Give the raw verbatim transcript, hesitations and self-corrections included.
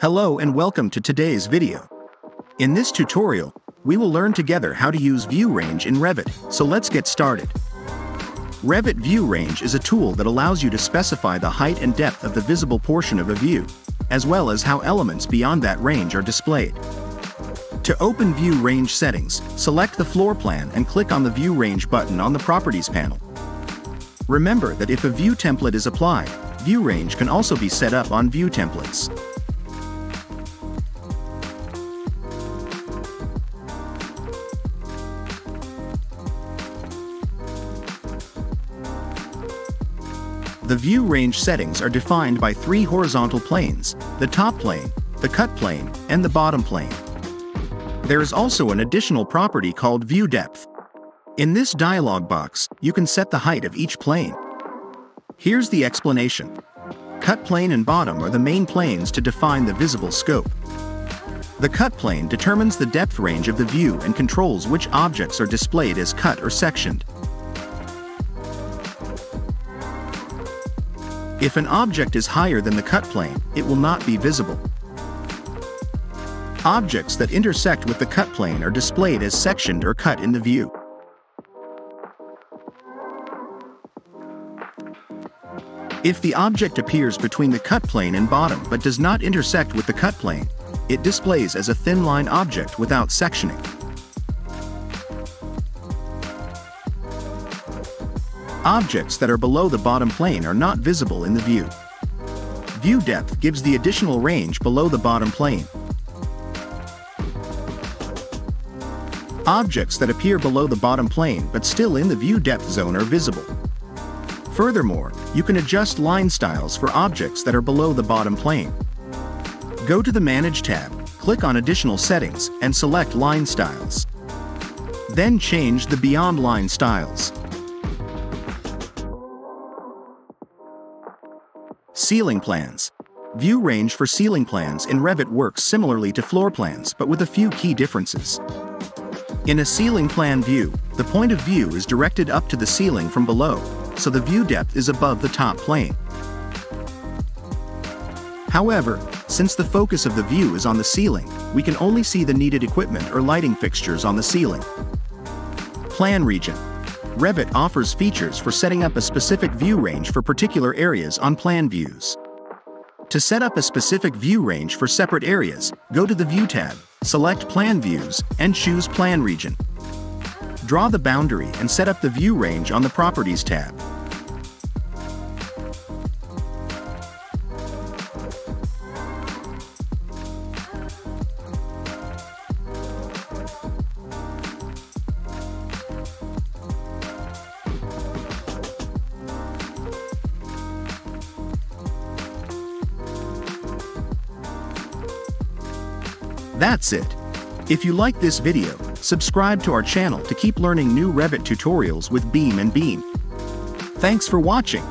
Hello and welcome to today's video. In this tutorial, we will learn together how to use view range in Revit, so let's get started. Revit view range is a tool that allows you to specify the height and depth of the visible portion of a view, as well as how elements beyond that range are displayed. To open view range settings, select the floor plan and click on the view range button on the properties panel. Remember that if a view template is applied, view range can also be set up on view templates. The view range settings are defined by three horizontal planes, the top plane, the cut plane, and the bottom plane. There is also an additional property called view depth. In this dialog box, you can set the height of each plane. Here's the explanation. Cut plane and bottom are the main planes to define the visible scope. The cut plane determines the depth range of the view and controls which objects are displayed as cut or sectioned. If an object is higher than the cut plane, it will not be visible. Objects that intersect with the cut plane are displayed as sectioned or cut in the view. If the object appears between the cut plane and bottom but does not intersect with the cut plane, it displays as a thin line object without sectioning. Objects that are below the bottom plane are not visible in the view. View depth gives the additional range below the bottom plane. Objects that appear below the bottom plane but still in the view depth zone are visible. Furthermore, you can adjust line styles for objects that are below the bottom plane. Go to the Manage tab, click on Additional Settings, and select Line Styles. Then change the Beyond Line Styles. Ceiling plans. View range for ceiling plans in Revit works similarly to floor plans but with a few key differences. In a ceiling plan view, the point of view is directed up to the ceiling from below, so the view depth is above the top plane. However, since the focus of the view is on the ceiling, we can only see the needed equipment or lighting fixtures on the ceiling. Plan region. Revit offers features for setting up a specific view range for particular areas on plan views. To set up a specific view range for separate areas, go to the View tab, select Plan Views, and choose Plan Region. Draw the boundary and set up the view range on the Properties tab. That's it. If you like this video, subscribe to our channel to keep learning new Revit tutorials with BIM and Beam. Thanks for watching.